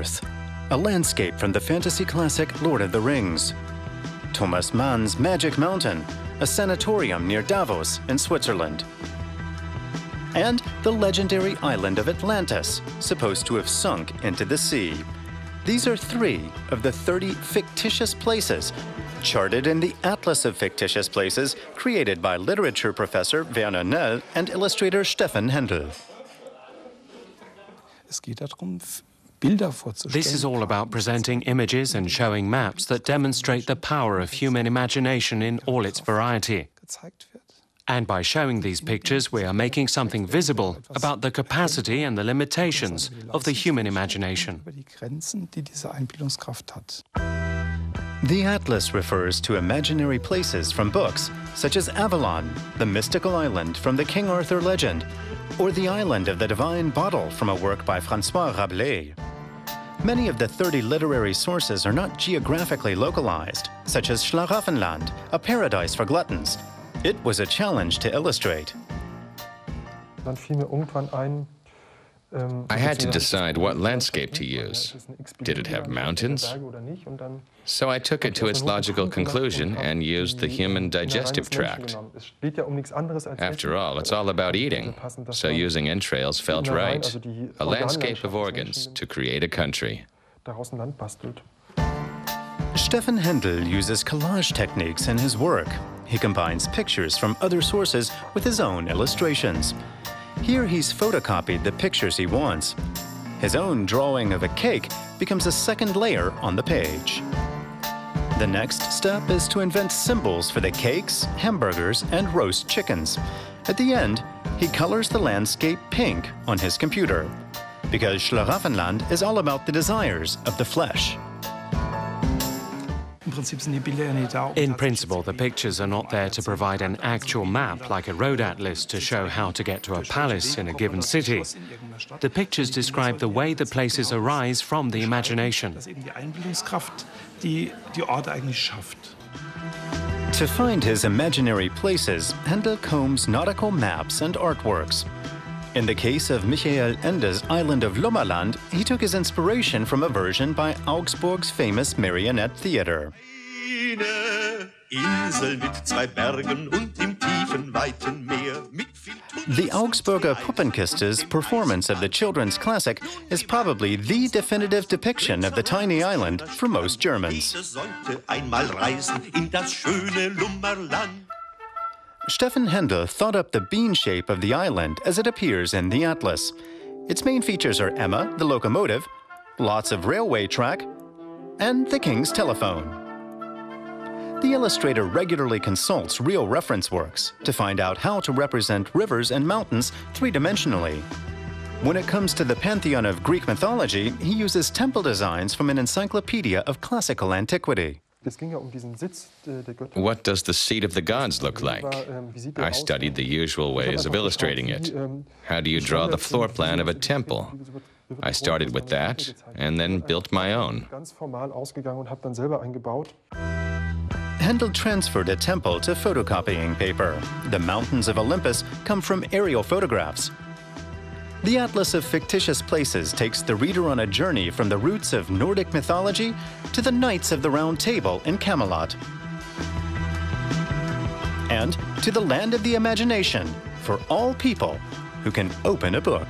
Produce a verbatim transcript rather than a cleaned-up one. Earth, a landscape from the fantasy classic Lord of the Rings, Thomas Mann's Magic Mountain, a sanatorium near Davos in Switzerland, and the legendary island of Atlantis, supposed to have sunk into the sea. These are three of the thirty fictitious places charted in the Atlas of Fictitious Places created by literature professor Werner Nell and illustrator Steffen Händel. This is all about presenting images and showing maps that demonstrate the power of human imagination in all its variety. And by showing these pictures, we are making something visible about the capacity and the limitations of the human imagination. The Atlas refers to imaginary places from books, such as Avalon, the mystical island from the King Arthur legend, or the Island of the Divine Bottle from a work by François Rabelais. Many of the thirty literary sources are not geographically localized, such as Schlaraffenland, a paradise for gluttons. It was a challenge to illustrate. I had to decide what landscape to use. Did it have mountains? So I took it to its logical conclusion and used the human digestive tract. After all, it's all about eating, so using entrails felt right. A landscape of organs to create a country. Steffen Händel uses collage techniques in his work. He combines pictures from other sources with his own illustrations. Here he's photocopied the pictures he wants. His own drawing of a cake becomes a second layer on the page. The next step is to invent symbols for the cakes, hamburgers, and roast chickens. At the end, he colors the landscape pink on his computer, because Schlaraffenland is all about the desires of the flesh. In principle, the pictures are not there to provide an actual map, like a road atlas to show how to get to a palace in a given city. The pictures describe the way the places arise from the imagination. To find his imaginary places, Händel combs nautical maps and artworks. In the case of Michael Ende's Island of Lummerland, he took his inspiration from a version by Augsburg's famous marionette theater. The Augsburger Puppenkiste's performance of the children's classic is probably the definitive depiction of the tiny island for most Germans. Steffen Händel thought up the bean shape of the island as it appears in the Atlas. Its main features are Emma, the locomotive, lots of railway track, and the king's telephone. The illustrator regularly consults real reference works to find out how to represent rivers and mountains three-dimensionally. When it comes to the pantheon of Greek mythology, he uses temple designs from an encyclopedia of classical antiquity. What does the seat of the gods look like? I studied the usual ways of illustrating it. How do you draw the floor plan of a temple? I started with that and then built my own. Händel transferred a temple to photocopying paper. The mountains of Olympus come from aerial photographs. The Atlas of Fictitious Places takes the reader on a journey from the roots of Nordic mythology to the Knights of the Round Table in Camelot, and to the land of the imagination for all people who can open a book.